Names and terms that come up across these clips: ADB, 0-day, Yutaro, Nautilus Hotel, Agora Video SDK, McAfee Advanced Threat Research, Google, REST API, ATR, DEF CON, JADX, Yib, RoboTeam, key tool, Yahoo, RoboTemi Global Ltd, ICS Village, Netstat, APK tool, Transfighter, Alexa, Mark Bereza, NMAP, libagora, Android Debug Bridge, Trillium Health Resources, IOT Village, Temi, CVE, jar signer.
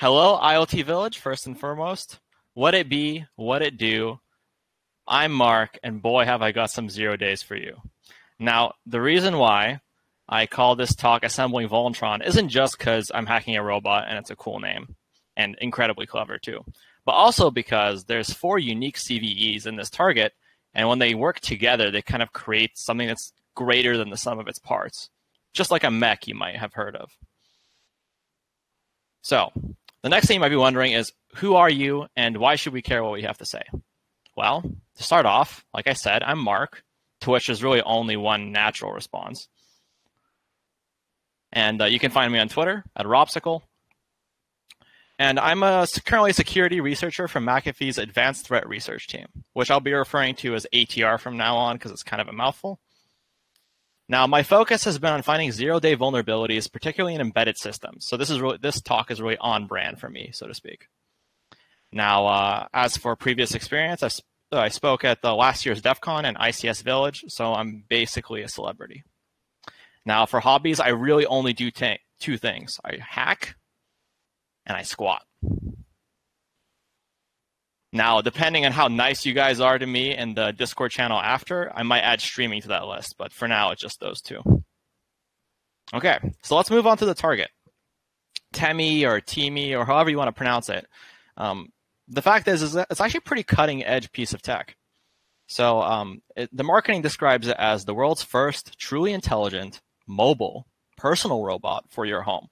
Hello, IoT Village, first and foremost. What it be, what it do. I'm Mark, and boy, have I got some 0 days for you. Now, the reason why I call this talk Assembling Voltron isn't just because I'm hacking a robot and it's a cool name and incredibly clever too, but also because there's 4 unique CVEs in this target, and when they work together, they kind of create something that's greater than the sum of its parts, just like a mech you might have heard of. So the next thing you might be wondering is, who are you and why should we care what we have to say? Well, to start off, like I said, I'm Mark, to which there's really only one natural response. And you can find me on Twitter at Robsicle. And I'm currently a security researcher from McAfee's Advanced Threat Research Team, which I'll be referring to as ATR from now on because it's kind of a mouthful. Now, my focus has been on finding 0-day vulnerabilities, particularly in embedded systems. So this talk is really on brand for me, so to speak. Now, as for previous experience, I spoke at the last year's DEF CON and ICS Village, so I'm basically a celebrity. Now, for hobbies, I really only do two things. I hack and I squat. Now, depending on how nice you guys are to me and the Discord channel after, I might add streaming to that list, but for now, it's just those two. Okay, so let's move on to the target. Temi or Temi or however you want to pronounce it. The fact is that it's actually a pretty cutting-edge piece of tech. So the marketing describes it as the world's first truly intelligent, mobile, personal robot for your home.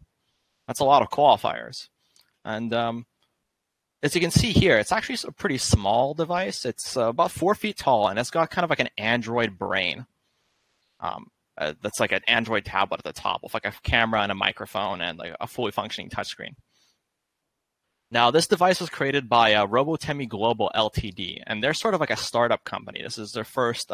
That's a lot of qualifiers. And as you can see here, it's actually a pretty small device. It's about 4 feet tall, and it's got kind of like an Android brain. That's like an Android tablet at the top with like a camera and a microphone and like a fully functioning touchscreen. Now, this device was created by RoboTemi Global Ltd, and they're sort of like a startup company. This is their first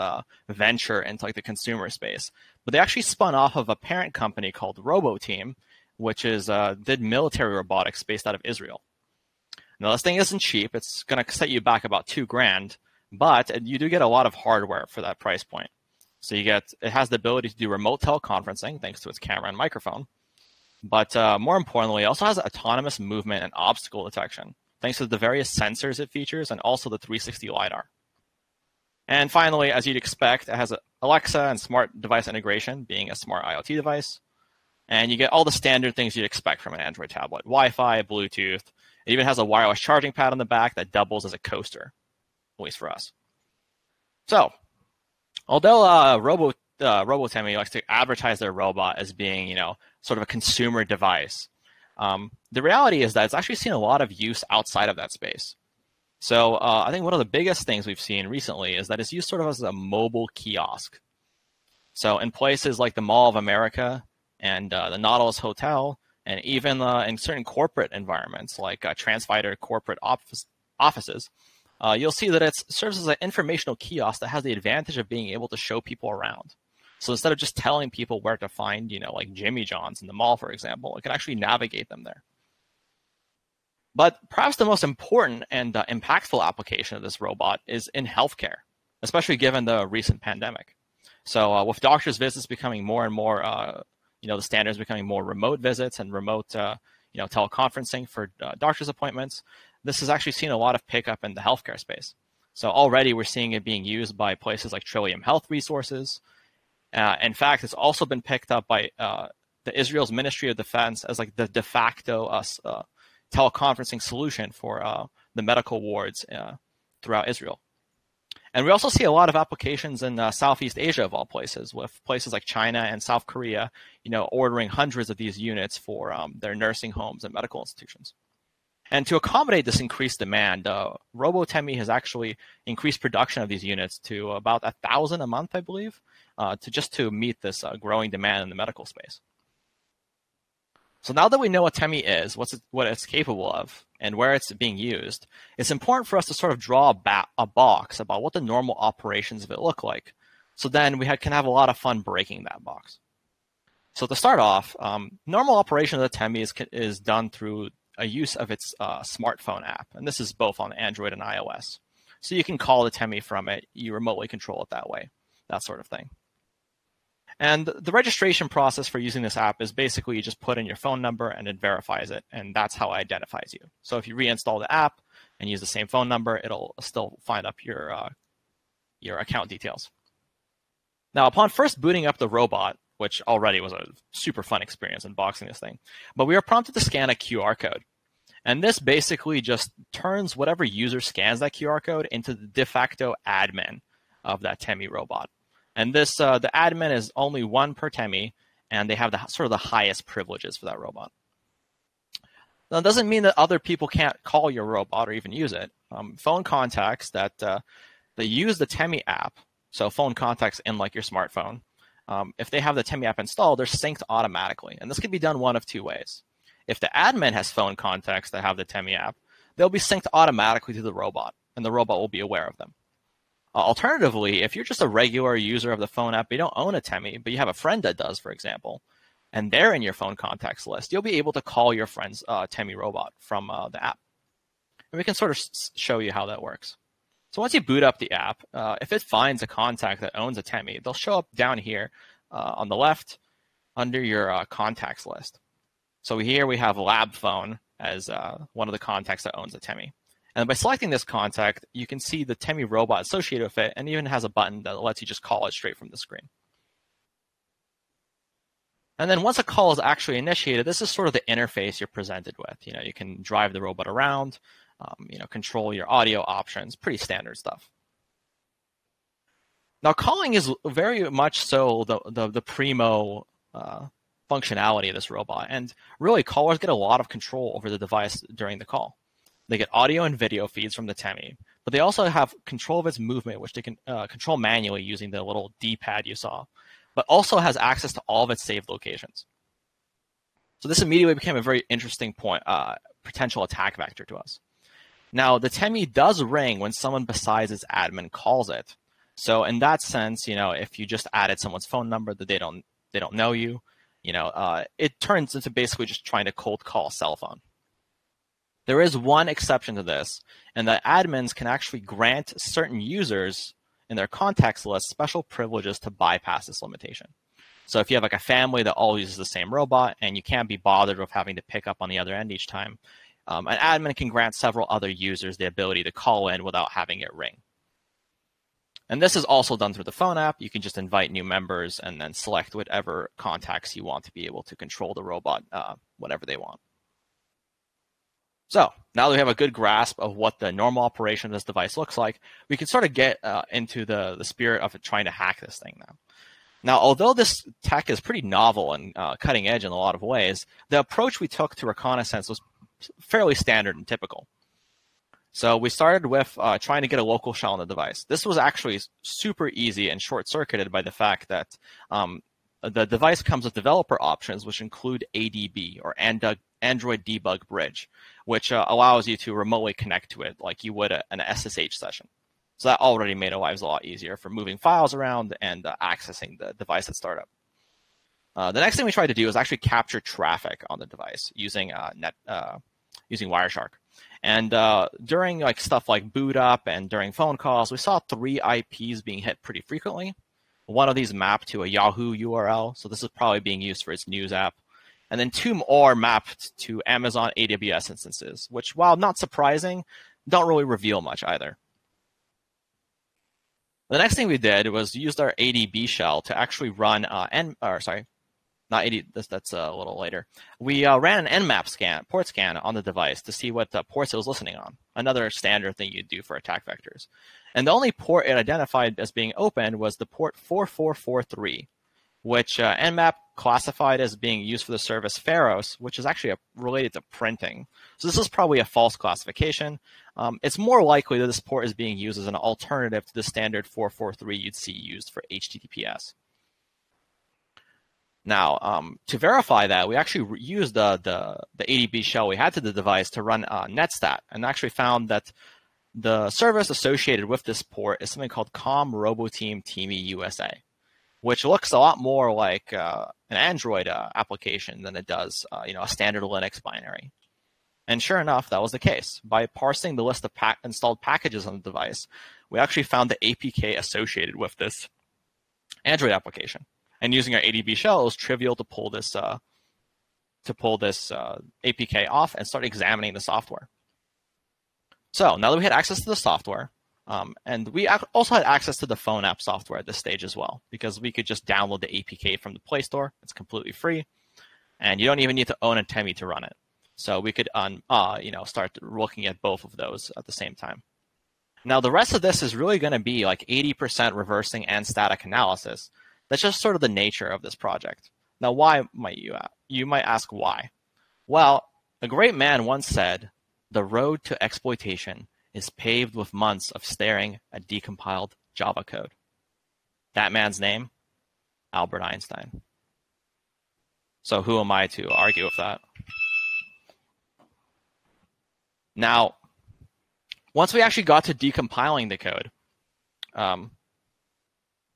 venture into like the consumer space. But they actually spun off of a parent company called RoboTeam, which is did military robotics based out of Israel. Now, this thing isn't cheap. It's going to set you back about $2,000, but you do get a lot of hardware for that price point. So you get, it has the ability to do remote teleconferencing thanks to its camera and microphone. But more importantly, it also has autonomous movement and obstacle detection, thanks to the various sensors it features and also the 360 LiDAR. And finally, as you'd expect, it has Alexa and smart device integration, being a smart IoT device. And you get all the standard things you'd expect from an Android tablet, Wi-Fi, Bluetooth. It even has a wireless charging pad on the back that doubles as a coaster, at least for us. So, although RoboTemi likes to advertise their robot as being, you know, sort of a consumer device. The reality is that it's actually seen a lot of use outside of that space. So I think one of the biggest things we've seen recently is that it's used sort of as a mobile kiosk. So in places like the Mall of America and the Nautilus Hotel, and even in certain corporate environments like Transfighter corporate offices, you'll see that it serves as an informational kiosk that has the advantage of being able to show people around. So instead of just telling people where to find, you know, like Jimmy John's in the mall, for example, it can actually navigate them there. But perhaps the most important and impactful application of this robot is in healthcare, especially given the recent pandemic. So with doctors' visits becoming more and more, you know, the standards becoming more remote visits and remote, you know, teleconferencing for doctor's appointments, this has actually seen a lot of pickup in the healthcare space. So already we're seeing it being used by places like Trillium Health Resources. In fact, it's also been picked up by the Israel's Ministry of Defense as like the de facto teleconferencing solution for the medical wards throughout Israel. And we also see a lot of applications in Southeast Asia of all places, with places like China and South Korea, you know, ordering hundreds of these units for their nursing homes and medical institutions. And to accommodate this increased demand, RoboTemi has actually increased production of these units to about 1,000 a month, I believe, to meet this growing demand in the medical space. So now that we know what Temi is, what it's capable of, and where it's being used, it's important for us to sort of draw a box about what the normal operations of it look like. So then we can have a lot of fun breaking that box. So to start off, normal operation of the Temi is done through a use of its smartphone app, and this is both on Android and iOS. So you can call the Temi from it, you remotely control it that way, that sort of thing. And the registration process for using this app is basically you just put in your phone number and it verifies it, and that's how it identifies you. So if you reinstall the app and use the same phone number, it'll still find up your account details. Now, upon first booting up the robot, which already was a super fun experience unboxing this thing, but we are prompted to scan a QR code. And this basically just turns whatever user scans that QR code into the de facto admin of that Temi robot. And this the admin is only one per Temi, and they have the sort of the highest privileges for that robot. Now, it doesn't mean that other people can't call your robot or even use it. Phone contacts that they use the Temi app, so phone contacts in like your smartphone, if they have the Temi app installed, they're synced automatically. And this can be done one of two ways. If the admin has phone contacts that have the Temi app, they'll be synced automatically to the robot, and the robot will be aware of them. Alternatively, if you're just a regular user of the phone app, you don't own a Temi, but you have a friend that does, for example, and they're in your phone contacts list, you'll be able to call your friend's Temi robot from the app. And we can sort of show you how that works. So once you boot up the app, if it finds a contact that owns a Temi, they'll show up down here on the left under your contacts list. So here we have Lab Phone as one of the contacts that owns a Temi. And by selecting this contact, you can see the Temi robot associated with it, and even has a button that lets you just call it straight from the screen. And then once a call is actually initiated, this is sort of the interface you're presented with. You know, you can drive the robot around, you know, control your audio options, pretty standard stuff. Now, calling is very much so the primo functionality of this robot. And really, callers get a lot of control over the device during the call. They get audio and video feeds from the Temi, but they also have control of its movement, which they can control manually using the little D-pad you saw, but also has access to all of its saved locations. So this immediately became a very interesting point, potential attack vector to us. Now, the Temi does ring when someone besides its admin calls it. So in that sense, you know, if you just added someone's phone number that they don't know you, you know, it turns into basically just trying to cold call cell phone. There is one exception to this, and that admins can actually grant certain users in their contacts list special privileges to bypass this limitation. So if you have like a family that all uses the same robot and you can't be bothered with having to pick up on the other end each time, an admin can grant several other users the ability to call in without having it ring. And this is also done through the phone app. You can just invite new members and then select whatever contacts you want to be able to control the robot, whatever they want. So now that we have a good grasp of what the normal operation of this device looks like, we can sort of get into the spirit of trying to hack this thing now. Now, although this tech is pretty novel and cutting edge in a lot of ways, the approach we took to reconnaissance was fairly standard and typical. So we started with trying to get a local shell on the device. This was actually super easy and short-circuited by the fact that the device comes with developer options, which include ADB, or Android Debug Bridge, which allows you to remotely connect to it like you would an SSH session. So that already made our lives a lot easier for moving files around and accessing the device at startup. The next thing we tried to do is actually capture traffic on the device using Wireshark. And during like stuff like boot up and during phone calls, we saw 3 IPs being hit pretty frequently. One of these mapped to a Yahoo URL, so this is probably being used for its news app. And then 2 more mapped to Amazon AWS instances, which, while not surprising, don't really reveal much either. The next thing we did was used our ADB shell to actually run We ran an NMAP scan, port scan on the device to see what ports it was listening on, another standard thing you'd do for attack vectors. And the only port it identified as being open was the port 4443, which NMAP classified as being used for the service Pharos, which is actually related to printing. So this is probably a false classification. It's more likely that this port is being used as an alternative to the standard 443 you'd see used for HTTPS. Now, to verify that, we actually used the ADB shell we had to the device to run Netstat, and actually found that the service associated with this port is something called COM RoboTeam TME USA, which looks a lot more like an Android application than it does you know, a standard Linux binary. And sure enough, that was the case. By parsing the list of installed packages on the device, we actually found the APK associated with this Android application. And using our ADB shell, is trivial to pull this APK off and start examining the software. So now that we had access to the software, and we also had access to the phone app software at this stage as well, because we could just download the APK from the Play Store. It's completely free, and you don't even need to own a Temi to run it. So we could start looking at both of those at the same time. Now the rest of this is really going to be like 80% reversing and static analysis. That's just sort of the nature of this project. Now, why might you ask? You might ask why. Well, a great man once said, "The road to exploitation is paved with months of staring at decompiled Java code." That man's name, Albert Einstein. So who am I to argue with that? Now, once we actually got to decompiling the code,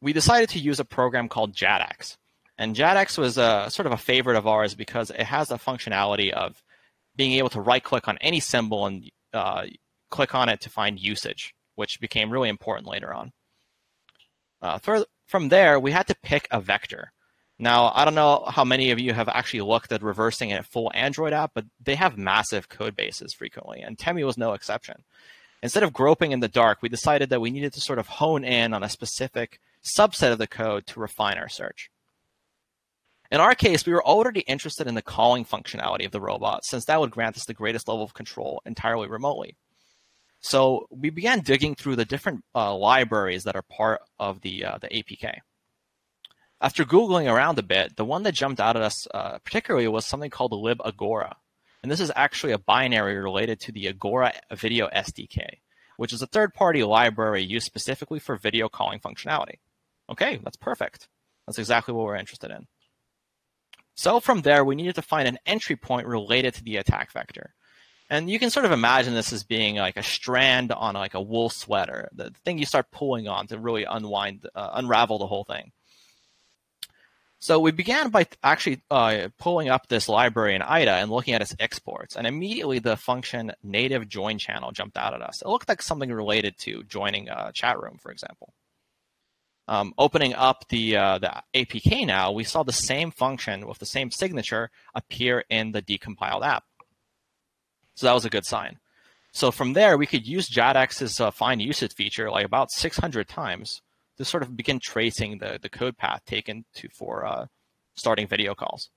we decided to use a program called JADX. And JADX was sort of a favorite of ours because it has the functionality of being able to right-click on any symbol and click on it to find usage, which became really important later on. From there, we had to pick a vector. Now, I don't know how many of you have actually looked at reversing a full Android app, but they have massive code bases frequently, and Temi was no exception. Instead of groping in the dark, we decided that we needed to sort of hone in on a specific subset of the code to refine our search. In our case, we were already interested in the calling functionality of the robot, since that would grant us the greatest level of control entirely remotely. So we began digging through the different libraries that are part of the APK. After Googling around a bit, the one that jumped out at us particularly was something called libagora. And this is actually a binary related to the Agora Video SDK, which is a third-party library used specifically for video calling functionality. Okay, that's perfect. That's exactly what we're interested in. So from there, we needed to find an entry point related to the attack vector. And you can sort of imagine this as being like a strand on like a wool sweater, the thing you start pulling on to really unravel the whole thing. So we began by actually pulling up this library in IDA and looking at its exports. And immediately the function native join channel jumped out at us. It looked like something related to joining a chat room, for example. Opening up the APK now, we saw the same function with the same signature appear in the decompiled app. So that was a good sign. So from there, we could use JADX's find usage feature like about 600 times to sort of begin tracing the code path taken for starting video calls.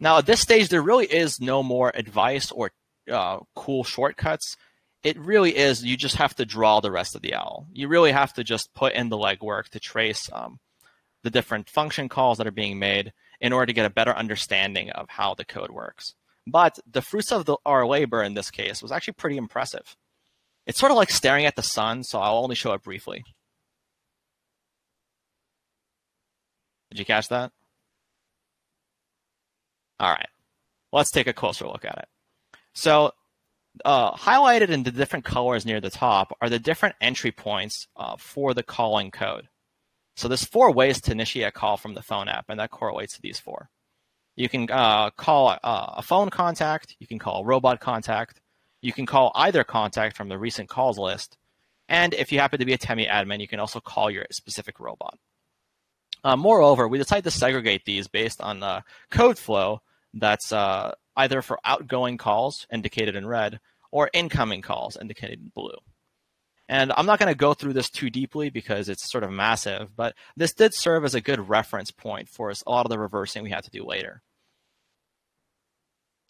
Now at this stage, there really is no more advice or cool shortcuts. It really is, you just have to draw the rest of the owl. You really have to just put in the legwork to trace the different function calls that are being made in order to get a better understanding of how the code works. But the fruits of our labor in this case was actually pretty impressive. It's sort of like staring at the sun, so I'll only show it briefly. Did you catch that? All right, let's take a closer look at it. So highlighted in the different colors near the top are the different entry points for the calling code. So there's 4 ways to initiate a call from the phone app, and that correlates to these 4. You can call a phone contact, you can call a robot contact, you can call either contact from the recent calls list, and if you happen to be a Temi admin, you can also call your specific robot. Moreover, we decided to segregate these based on the code flow that's either for outgoing calls, indicated in red, or incoming calls, indicated in blue. And I'm not going to go through this too deeply because it's sort of massive, but this did serve as a good reference point for us, a lot of the reversing we had to do later.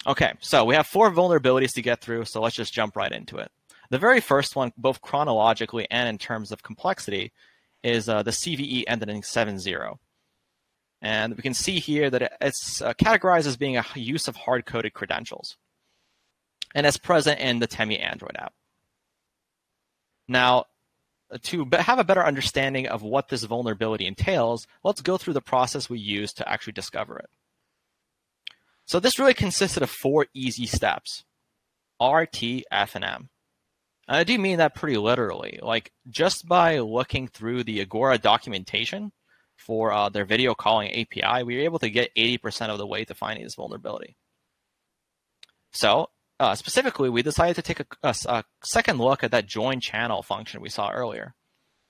Okay, so we have 4 vulnerabilities to get through, so let's just jump right into it. The very first one, both chronologically and in terms of complexity, is the CVE ending in 7.0. And we can see here that it's categorized as being a use of hard-coded credentials. And it's present in the Temi Android app. Now, to have a better understanding of what this vulnerability entails, let's go through the process we used to actually discover it. So this really consisted of 4 easy steps: R, T, F, and M. And I do mean that pretty literally. Like, just by looking through the Agora documentation for their video calling API, we were able to get 80% of the way to finding this vulnerability. So specifically, we decided to take a second look at that join channel function we saw earlier.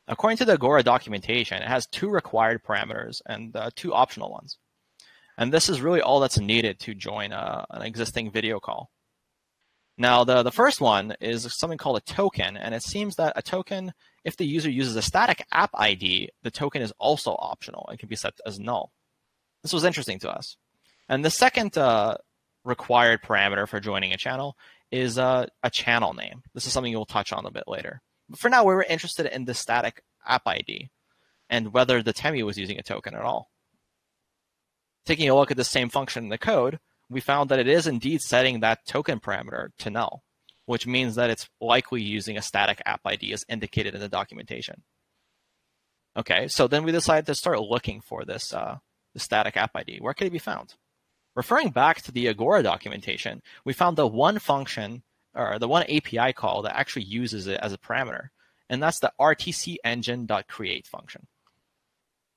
According to the Agora documentation, it has 2 required parameters and 2 optional ones. And this is really all that's needed to join an existing video call. Now, the first one is something called a token, and it seems that a token, if the user uses a static app ID, the token is also optional and can be set as null. This was interesting to us. And the second required parameter for joining a channel is a channel name. This is something we'll touch on a bit later. But for now, we were interested in the static app ID and whether the Temi was using a token at all. Taking a look at the same function in the code, we found that it is indeed setting that token parameter to null, which means that it's likely using a static app ID as indicated in the documentation. Okay, so then we decided to start looking for this the static app ID. Where could it be found? Referring back to the Agora documentation, we found the one function or the one API call that actually uses it as a parameter, and that's the rtcengine.create function.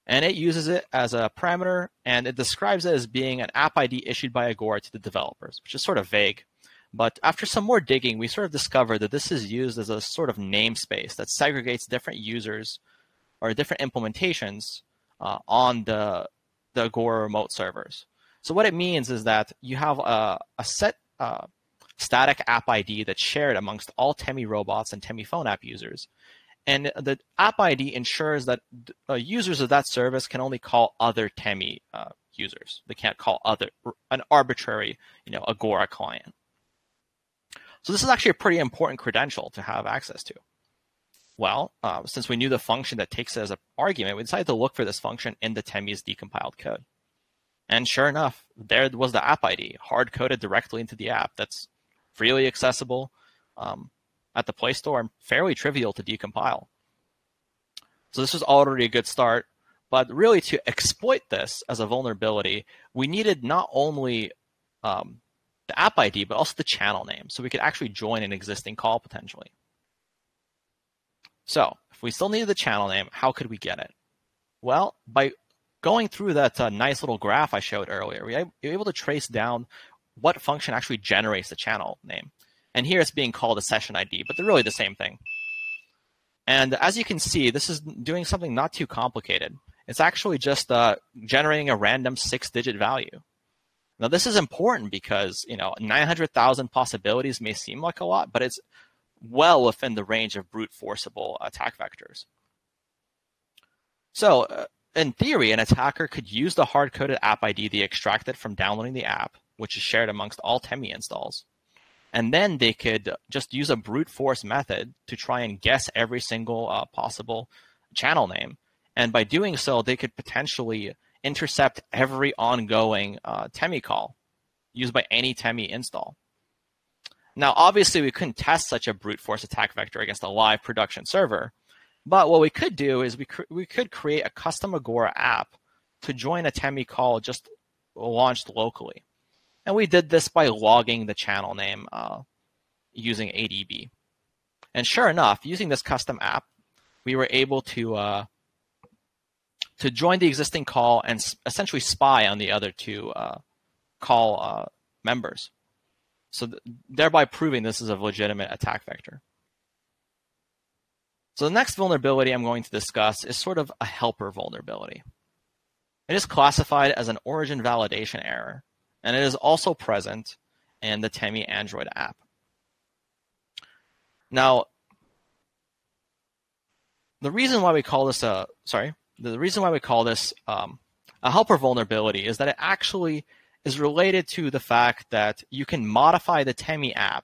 And it uses it as a parameter, and it describes it as being an app ID issued by Agora to the developers, which is sort of vague. But after some more digging, we sort of discovered that this is used as a sort of namespace that segregates different users or different implementations on the Agora remote servers. So what it means is that you have a set static app ID that's shared amongst all Temi robots and Temi phone app users. And the app ID ensures that users of that service can only call other Temi users. They can't call an arbitrary, Agora client. So this is actually a pretty important credential to have access to. Well, since we knew the function that takes it as an argument, we decided to look for this function in the Temi's decompiled code. And sure enough, there was the app ID hard-coded directly into the app. That's freely accessible. At the Play Store and fairly trivial to decompile. So this was already a good start, but really to exploit this as a vulnerability, we needed not only the app ID, but also the channel name, so we could actually join an existing call potentially. So if we still needed the channel name, how could we get it? Well, by going through that nice little graph I showed earlier, we were able to trace down what function actually generates the channel name. And here it's being called a session ID, but they're really the same thing. And as you can see, this is doing something not too complicated. It's actually just generating a random 6-digit value. Now, this is important because 900,000 possibilities may seem like a lot, but it's well within the range of brute forceable attack vectors. So in theory, an attacker could use the hard-coded app ID they extracted from downloading the app, which is shared amongst all Temi installs. And then they could just use a brute force method to try and guess every single possible channel name. And by doing so, they could potentially intercept every ongoing Temi call used by any Temi install. Now, obviously, we couldn't test such a brute force attack vector against a live production server. But what we could do is we could create a custom Agora app to join a Temi call just launched locally. And we did this by logging the channel name using ADB. And sure enough, using this custom app, we were able to join the existing call and essentially spy on the other two call members. So thereby proving this is a legitimate attack vector. So the next vulnerability I'm going to discuss is sort of a helper vulnerability. It is classified as an origin validation error. And it is also present in the Temi Android app. Now, the reason why we call this a helper vulnerability is that it actually is related to the fact that you can modify the Temi app,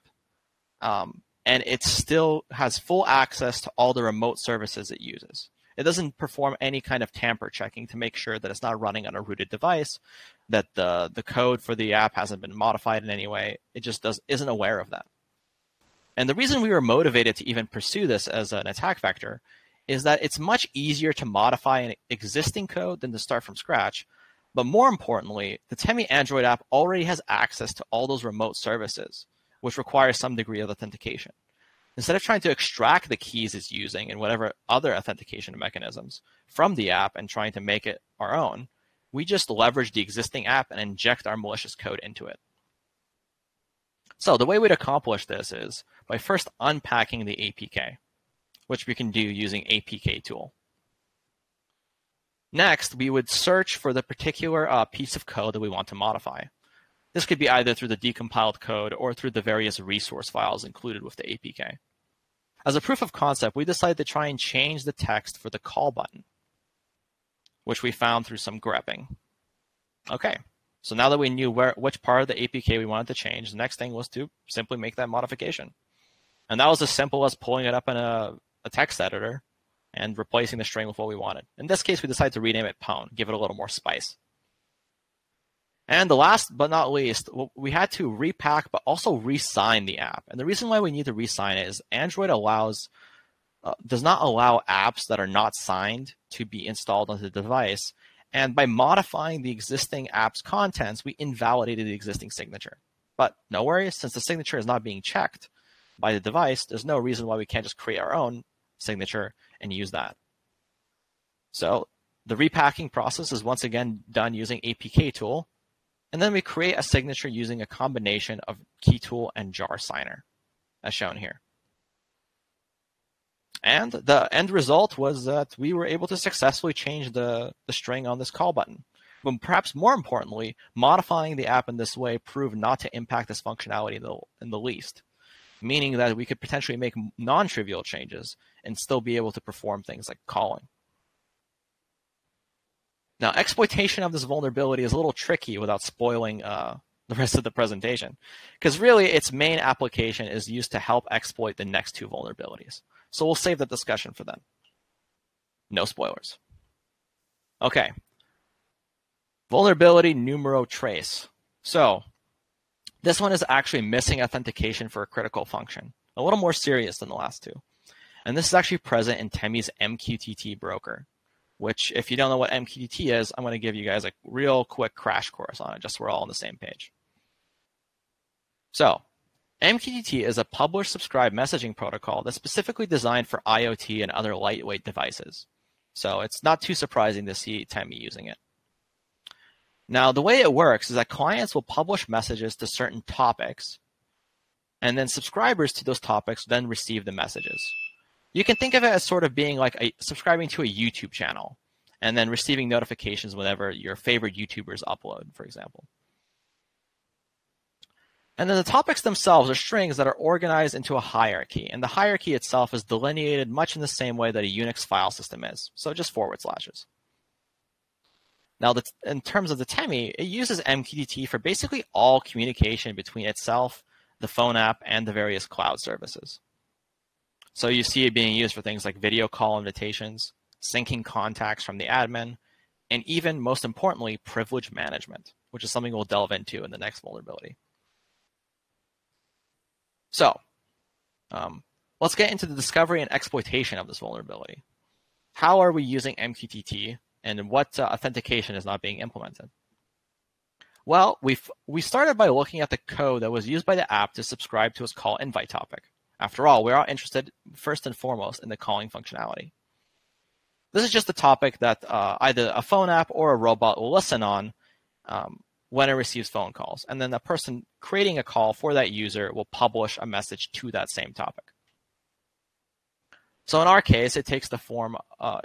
and it still has full access to all the remote services it uses. It doesn't perform any kind of tamper checking to make sure that it's not running on a rooted device, that the code for the app hasn't been modified in any way. It just isn't aware of that. And the reason we were motivated to even pursue this as an attack vector is that it's much easier to modify an existing code than to start from scratch. But more importantly, the Temi Android app already has access to all those remote services, which requires some degree of authentication. Instead of trying to extract the keys it's using and whatever other authentication mechanisms from the app and trying to make it our own, we just leverage the existing app and inject our malicious code into it. So the way we'd accomplish this is by first unpacking the APK. which we can do using APK tool. Next, we would search for the particular piece of code that we want to modify. This could be either through the decompiled code or through the various resource files included with the APK. As a proof of concept, we decided to try and change the text for the call button, which we found through some grepping. Okay, so now that we knew which part of the APK we wanted to change, the next thing was to simply make that modification. And that was as simple as pulling it up in a text editor and replacing the string with what we wanted. In this case, we decided to rename it pound, give it a little more spice. And the last but not least, we had to repack but also re-sign the app. And the reason why we need to re-sign it is Android does not allow apps that are not signed to be installed onto the device. And by modifying the existing app's contents, we invalidated the existing signature. But no worries, since the signature is not being checked by the device, there's no reason why we can't just create our own signature and use that. So the repacking process is once again done using APK tool, and then we create a signature using a combination of key tool and jar signer, as shown here. And the end result was that we were able to successfully change the string on this call button. But perhaps more importantly, modifying the app in this way proved not to impact this functionality in the least, meaning that we could potentially make non-trivial changes and still be able to perform things like calling. Now, exploitation of this vulnerability is a little tricky without spoiling the rest of the presentation, because really its main application is used to help exploit the next two vulnerabilities. So we'll save the discussion for then. No spoilers. Okay. Vulnerability numero tres. So this one is actually missing authentication for a critical function, a little more serious than the last two. And this is actually present in Temi's MQTT broker, which if you don't know what MQTT is, I'm going to give you guys a real quick crash course on it, just so we're all on the same page. So MQTT is a publish-subscribe messaging protocol that's specifically designed for IoT and other lightweight devices. So it's not too surprising to see Temi using it. Now, the way it works is that clients will publish messages to certain topics, and then subscribers to those topics then receive the messages. You can think of it as sort of being like subscribing to a YouTube channel and then receiving notifications whenever your favorite YouTubers upload, for example. And then the topics themselves are strings that are organized into a hierarchy, and the hierarchy itself is delineated much in the same way that a Unix file system is, so just forward slashes. Now, in terms of the Temi, it uses MQTT for basically all communication between itself, the phone app, and the various cloud services. So you see it being used for things like video call invitations, syncing contacts from the admin, and even, most importantly, privilege management, which is something we'll delve into in the next vulnerability. So let's get into the discovery and exploitation of this vulnerability. How are we using MQTT? And what authentication is not being implemented? Well, we started by looking at the code that was used by the app to subscribe to its call invite topic. After all, we're all interested first and foremost in the calling functionality. This is just a topic that either a phone app or a robot will listen on when it receives phone calls. And then the person creating a call for that user will publish a message to that same topic. So in our case, it takes the form,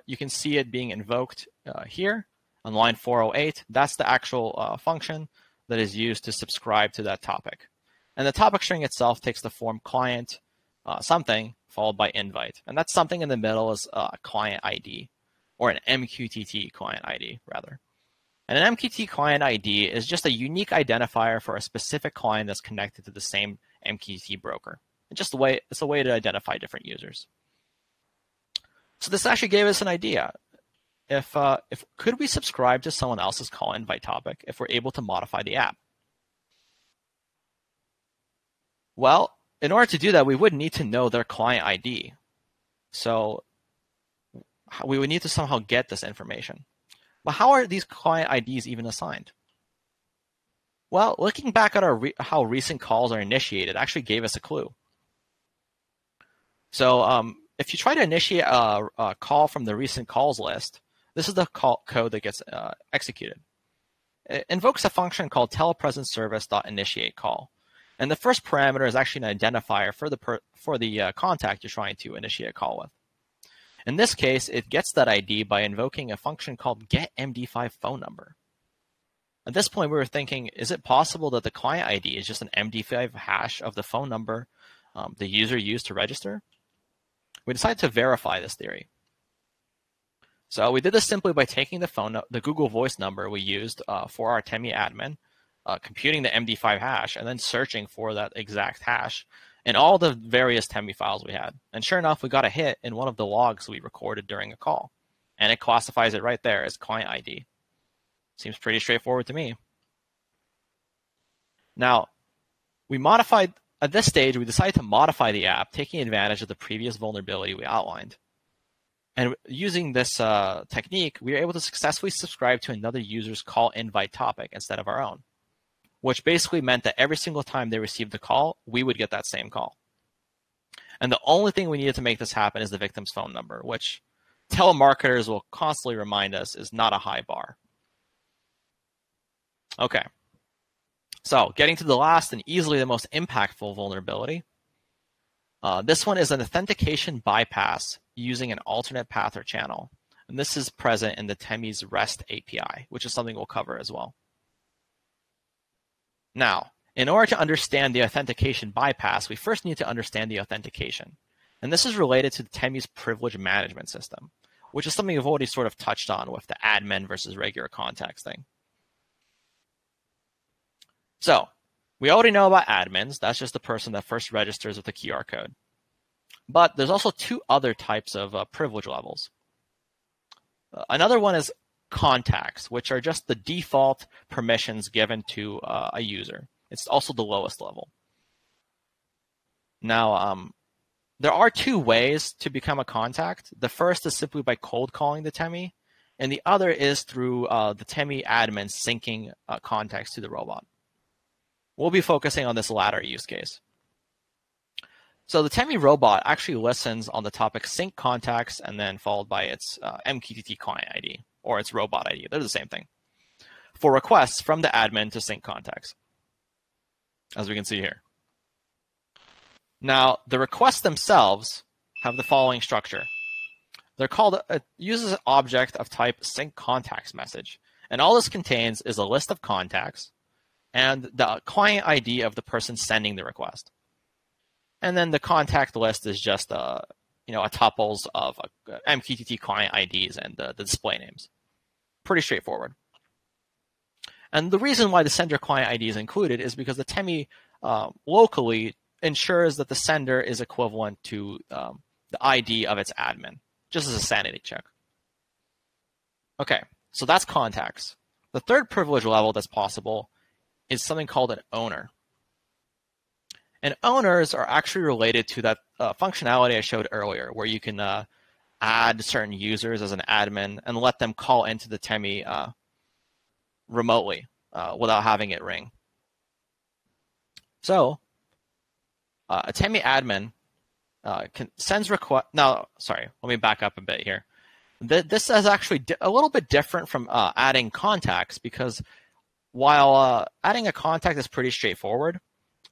you can see it being invoked here on line 408. That's the actual function that is used to subscribe to that topic. And the topic string itself takes the form client something followed by invite. And that's something in the middle is a client ID, or an MQTT client ID rather. And an MQTT client ID is just a unique identifier for a specific client that's connected to the same MQTT broker. It's just it's a way to identify different users. So this actually gave us an idea. Could we subscribe to someone else's call invite topic if we're able to modify the app? Well, in order to do that, we would need to know their client ID. So we would need to somehow get this information. But how are these client IDs even assigned? Well, looking back at how recent calls are initiated actually gave us a clue. So if you try to initiate a call from the recent calls list, this is the code that gets executed. It invokes a function called telepresenceservice.initiateCall. And the first parameter is actually an identifier for the contact you're trying to initiate a call with. In this case, it gets that ID by invoking a function called getMD5PhoneNumber. At this point, we were thinking, is it possible that the client ID is just an MD5 hash of the phone number the user used to register? We decided to verify this theory. So we did this simply by taking the Google Voice number we used for our Temi admin, computing the MD5 hash, and then searching for that exact hash in all the various Temi files we had. And sure enough, we got a hit in one of the logs we recorded during a call, and it classifies it right there as client ID. Seems pretty straightforward to me. Now, we modified, at this stage, we decided to modify the app, taking advantage of the previous vulnerability we outlined. And using this technique, we were able to successfully subscribe to another user's call invite topic instead of our own, which basically meant that every single time they received a call, we would get that same call. And the only thing we needed to make this happen is the victim's phone number, which telemarketers will constantly remind us is not a high bar. Okay, so getting to the last and easily the most impactful vulnerability. This one is an authentication bypass using an alternate path or channel. And this is present in the Temi's REST API, which is something we'll cover as well. Now, in order to understand the authentication bypass, we first need to understand the authentication. And this is related to the Temi's privilege management system, which is something we've already sort of touched on with the admin versus regular contacts thing. So we already know about admins. That's just the person that first registers with the QR code. But there's also two other types of privilege levels. Another one is contacts, which are just the default permissions given to a user. It's also the lowest level. Now, there are two ways to become a contact. The first is simply by cold calling the Temi, and the other is through the Temi admin syncing contacts to the robot. We'll be focusing on this latter use case. So the Temi robot actually listens on the topic sync contacts and then followed by its MQTT client ID or its robot ID. They're the same thing for requests from the admin to sync contacts, as we can see here. Now, the requests themselves have the following structure. They're called, it uses an object of type sync contacts message. And all this contains is a list of contacts and the client ID of the person sending the request. And then the contact list is just a tuples of MQTT client IDs and the display names. Pretty straightforward. And the reason why the sender client ID is included is because the Temi locally ensures that the sender is equivalent to the ID of its admin, just as a sanity check. Okay, so that's contacts. The third privilege level that's possible is something called an owner. And owners are actually related to that functionality I showed earlier, where you can add certain users as an admin and let them call into the Temi remotely without having it ring. So a Temi admin sends request. Now, sorry, let me back up a bit here. This is actually a little bit different from adding contacts, because while adding a contact is pretty straightforward,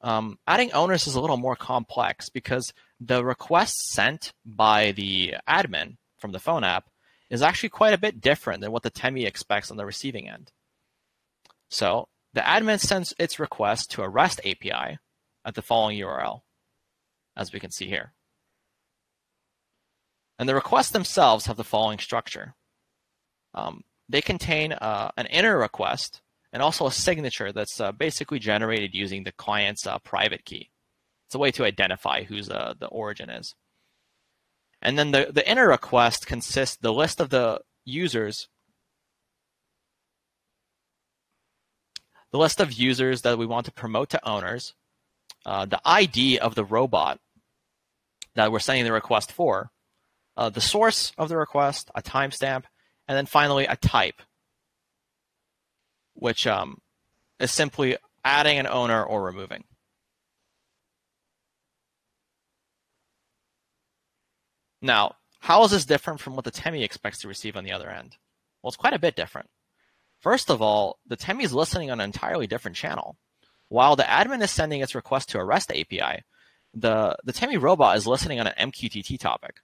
adding owners is a little more complex because the request sent by the admin from the phone app is actually quite a bit different than what the Temi expects on the receiving end. So the admin sends its request to a REST API at the following URL, as we can see here. And the requests themselves have the following structure. They contain an inner request, and also a signature that's basically generated using the client's private key. It's a way to identify whose the origin is. And then the inner request consists the list of the users, that we want to promote to owners, the ID of the robot that we're sending the request for, the source of the request, a timestamp, and then finally a type, which is simply adding an owner or removing. Now, how is this different from what the Temi expects to receive on the other end? Well, it's quite a bit different. First of all, the Temi is listening on an entirely different channel. While the admin is sending its request to a REST API, the Temi robot is listening on an MQTT topic.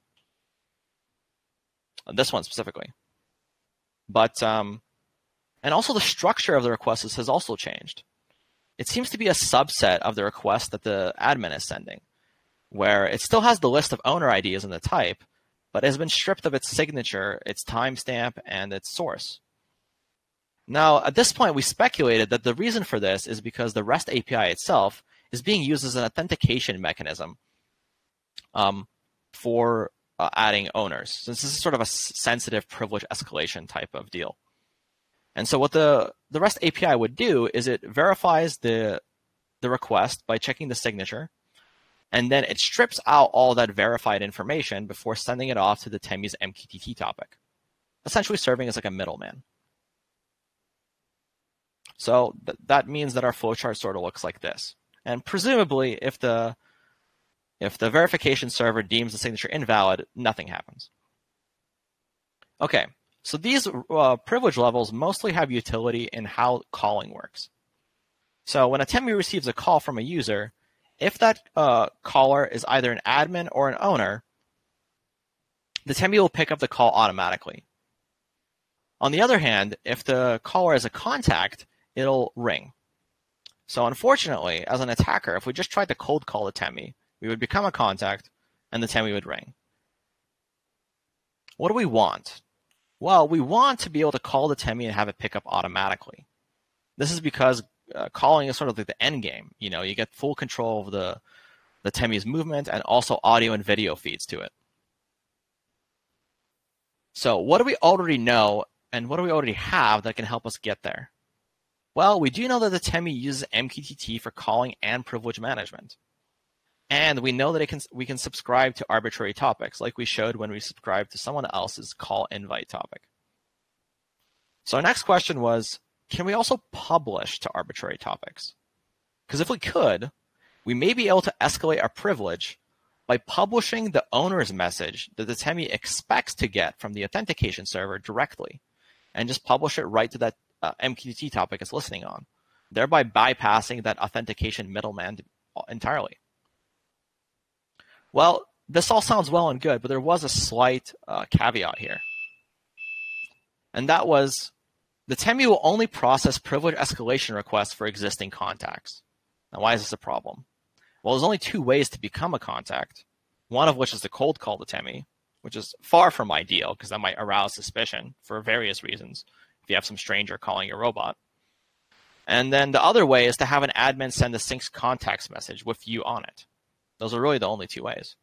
this one specifically. But and also the structure of the requests has also changed. It seems to be a subset of the request that the admin is sending, where it still has the list of owner IDs and the type, but has been stripped of its signature, its timestamp, and its source. Now, at this point, we speculated that the reason for this is because the REST API itself is being used as an authentication mechanism for adding owners, since this is sort of a sensitive privilege escalation type of deal. And so what the REST API would do is it verifies the request by checking the signature, and then it strips out all that verified information before sending it off to the Temi's MQTT topic, essentially serving as like a middleman. So that means that our flowchart sort of looks like this. And presumably, if the verification server deems the signature invalid, nothing happens. Okay, so these privilege levels mostly have utility in how calling works. So when a Temi receives a call from a user, if that caller is either an admin or an owner, the Temi will pick up the call automatically. On the other hand, if the caller is a contact, it'll ring. So unfortunately, as an attacker, if we just tried to cold call the Temi, we would become a contact and the Temi would ring. What do we want? Well, we want to be able to call the Temi and have it pick up automatically. This is because calling is sort of like the end game. You know, you get full control of the Temi's movement and also audio and video feeds to it. So what do we already know and what do we already have that can help us get there? Well, we do know that the Temi uses MQTT for calling and privilege management. And we know that we can subscribe to arbitrary topics, like we showed when we subscribed to someone else's call invite topic. So our next question was, can we also publish to arbitrary topics? Because if we could, we may be able to escalate our privilege by publishing the owner's message that the Temi expects to get from the authentication server directly, and just publish it right to that MQTT topic it's listening on, thereby bypassing that authentication middleman entirely. Well, this all sounds well and good, but there was a slight caveat here. And that was, the Temi will only process privilege escalation requests for existing contacts. Now, why is this a problem? Well, there's only two ways to become a contact, one of which is to cold call the Temi, which is far from ideal because that might arouse suspicion for various reasons if you have some stranger calling your robot. And then the other way is to have an admin send the sync contacts message with you on it. Those are really the only two ways.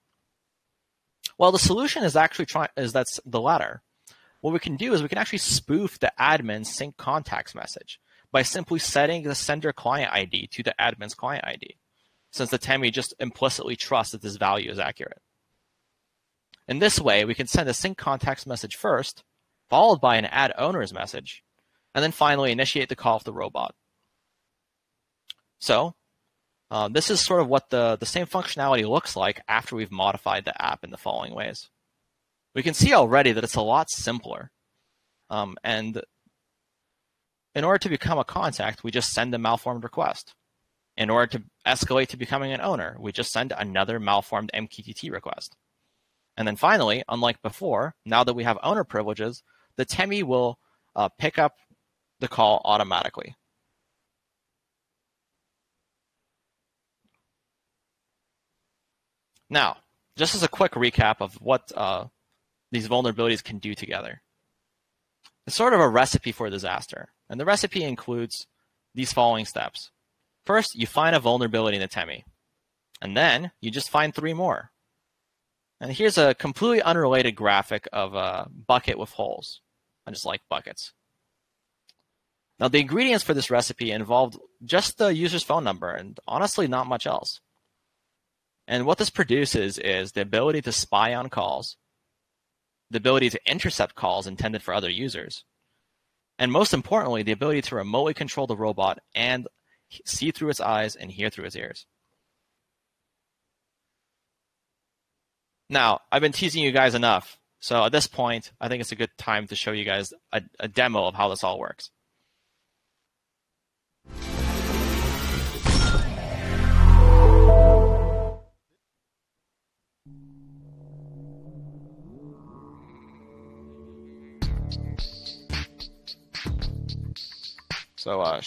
Well, the solution is actually that's the latter. What we can do is we can actually spoof the admin sync contacts message by simply setting the sender client ID to the admin's client ID, since the Temi just implicitly trusts that this value is accurate. In this way, we can send a sync contacts message first, followed by an add owner's message, and then finally initiate the call of the robot. So, this is sort of what the same functionality looks like after we've modified the app in the following ways. We can see already that it's a lot simpler. And in order to become a contact, we just send a malformed request. In order to escalate to becoming an owner, we just send another malformed MQTT request. And then finally, unlike before, now that we have owner privileges, the Temi will pick up the call automatically. Now, just as a quick recap of what these vulnerabilities can do together, it's sort of a recipe for disaster. And the recipe includes these following steps. First, you find a vulnerability in the Temi, and then you just find three more. And here's a completely unrelated graphic of a bucket with holes. I just like buckets. Now, the ingredients for this recipe involved just the user's phone number and honestly not much else. And what this produces is the ability to spy on calls, the ability to intercept calls intended for other users, and most importantly, the ability to remotely control the robot and see through its eyes and hear through its ears. Now, I've been teasing you guys enough, so at this point, I think it's a good time to show you guys a demo of how this all works. So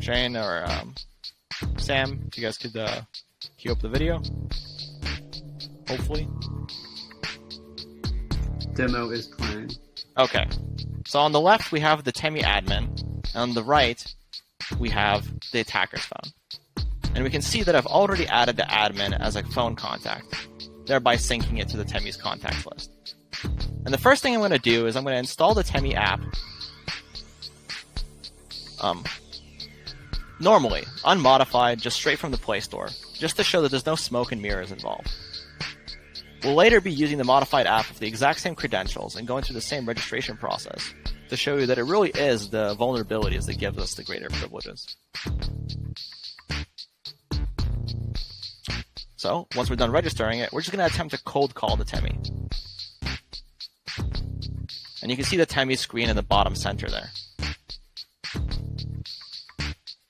Shane or Sam, if you guys could queue up the video, hopefully. Demo is playing. Okay. So on the left, we have the Temi admin, and on the right, we have the attacker's phone. And we can see that I've already added the admin as a phone contact, thereby syncing it to the Temi's contacts list. And the first thing I'm going to do is I'm going to install the Temi app. Normally, unmodified, just straight from the Play Store, just to show that there's no smoke and mirrors involved. We'll later be using the modified app with the exact same credentials and going through the same registration process to show you that it really is the vulnerabilities that gives us the greater privileges. So, once we're done registering it, we're just going to attempt to cold call the Temi. And you can see the Temi screen in the bottom center there.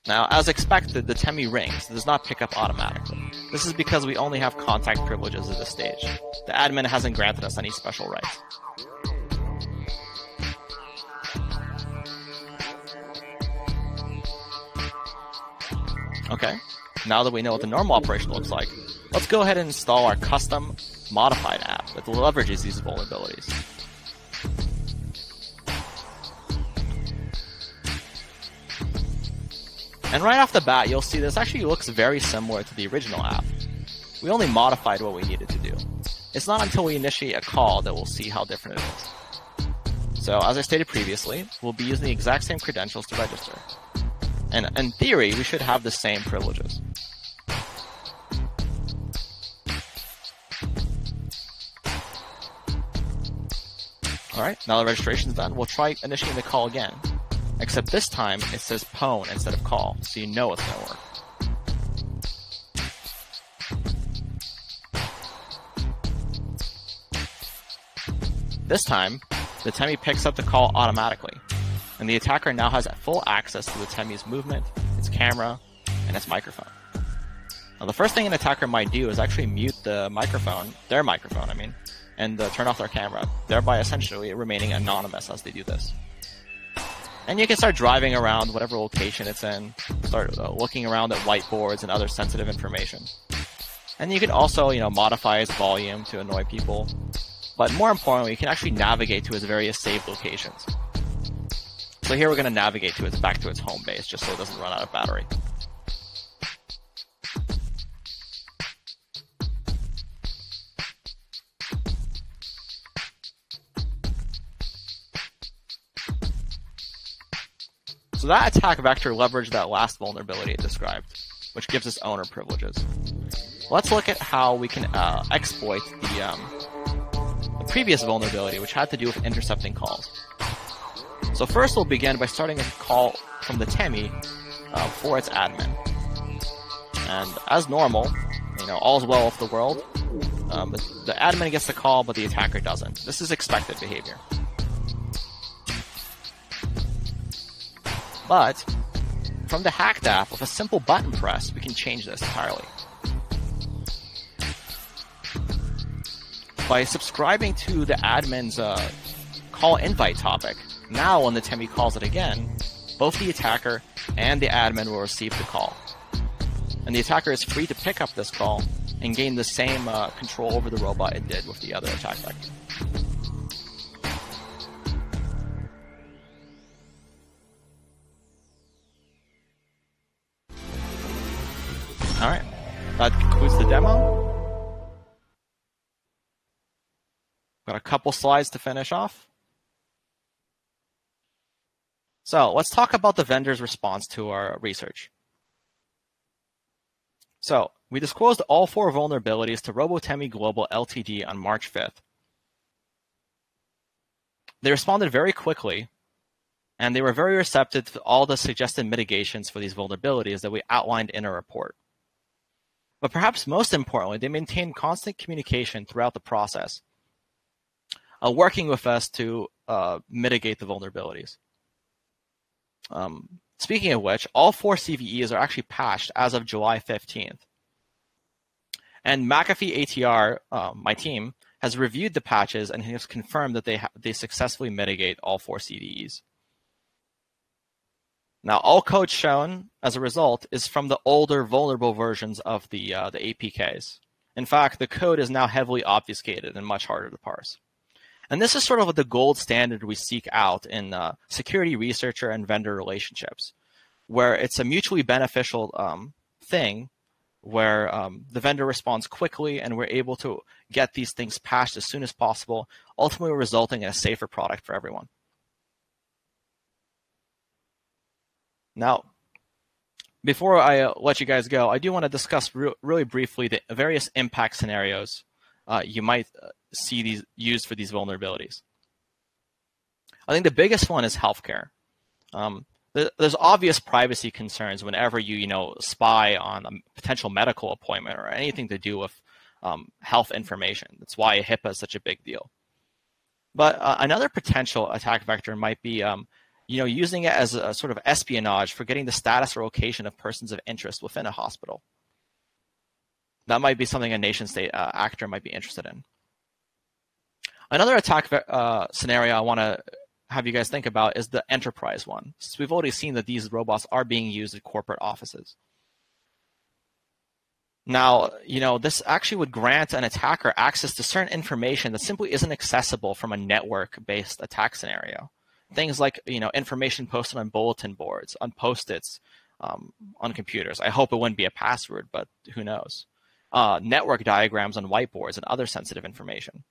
Now, as expected, the Temi rings. It does not pick up automatically. This is because we only have contact privileges at this stage. The admin hasn't granted us any special rights. Okay, now that we know what the normal operation looks like, let's go ahead and install our custom modified app that leverages these vulnerabilities. And right off the bat, you'll see this actually looks very similar to the original app. We only modified what we needed to do. It's not until we initiate a call that we'll see how different it is. So as I stated previously, we'll be using the exact same credentials to register. And in theory, we should have the same privileges. All right, now the registration's done, we'll try initiating the call again. Except this time, it says pwn instead of call, so you know it's going to work. This time, the Temi picks up the call automatically, and the attacker now has full access to the Temi's movement, its camera, and its microphone. Now, the first thing an attacker might do is actually mute the microphone, their microphone, and turn off their camera, thereby essentially remaining anonymous as they do this. And you can start driving around whatever location it's in, start looking around at whiteboards and other sensitive information. And you can also, modify its volume to annoy people. But more importantly, you can actually navigate to its various saved locations. So here we're going to navigate to back to its home base, just so it doesn't run out of battery. So that attack vector leveraged that last vulnerability it described, which gives us owner privileges. Let's look at how we can exploit the previous vulnerability, which had to do with intercepting calls. So first we'll begin by starting a call from the Temi for its admin. And as normal, all's well with the world, the admin gets the call, but the attacker doesn't. This is expected behavior. But from the hacked app, with a simple button press, we can change this entirely. By subscribing to the admin's call invite topic, now when the Temi calls it again, both the attacker and the admin will receive the call. And the attacker is free to pick up this call and gain the same control over the robot it did with the other attack vector. Alright, that concludes the demo. Got a couple slides to finish off. So let's talk about the vendor's response to our research. So we disclosed all four vulnerabilities to RoboTemi Global Ltd on March 5th. They responded very quickly, and they were very receptive to all the suggested mitigations for these vulnerabilities that we outlined in our report. But perhaps most importantly, they maintained constant communication throughout the process, working with us to mitigate the vulnerabilities. Speaking of which, all four CVEs are actually patched as of July 15th. And McAfee ATR, my team, has reviewed the patches and has confirmed that they successfully mitigate all 4 CVEs. Now, all code shown as a result is from the older vulnerable versions of the APKs. In fact, the code is now heavily obfuscated and much harder to parse. And this is sort of the gold standard we seek out in security researcher and vendor relationships, where it's a mutually beneficial thing, where the vendor responds quickly and we're able to get these things patched as soon as possible, ultimately resulting in a safer product for everyone. Now, before I let you guys go, I do want to discuss really briefly the various impact scenarios you might see these used for these vulnerabilities. I think the biggest one is healthcare. There's obvious privacy concerns whenever you spy on a potential medical appointment or anything to do with health information. That's why HIPAA is such a big deal. But another potential attack vector might be using it as a sort of espionage for getting the status or location of persons of interest within a hospital. That might be something a nation state actor might be interested in. Another attack scenario I want to have you guys think about is the enterprise one, since we've already seen that these robots are being used at corporate offices. Now, this actually would grant an attacker access to certain information that simply isn't accessible from a network-based attack scenario. Things like, information posted on bulletin boards, on Post-its, on computers. I hope it wouldn't be a password, but who knows? Network diagrams on whiteboards and other sensitive information.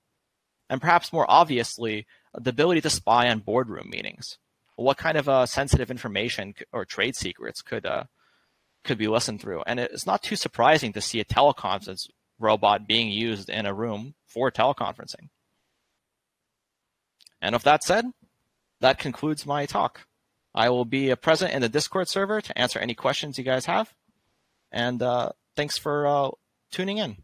And perhaps more obviously, the ability to spy on boardroom meetings. What kind of sensitive information or trade secrets could be listened through? And it's not too surprising to see a teleconference robot being used in a room for teleconferencing. And with that said, that concludes my talk. I will be present in the Discord server to answer any questions you guys have. And thanks for tuning in.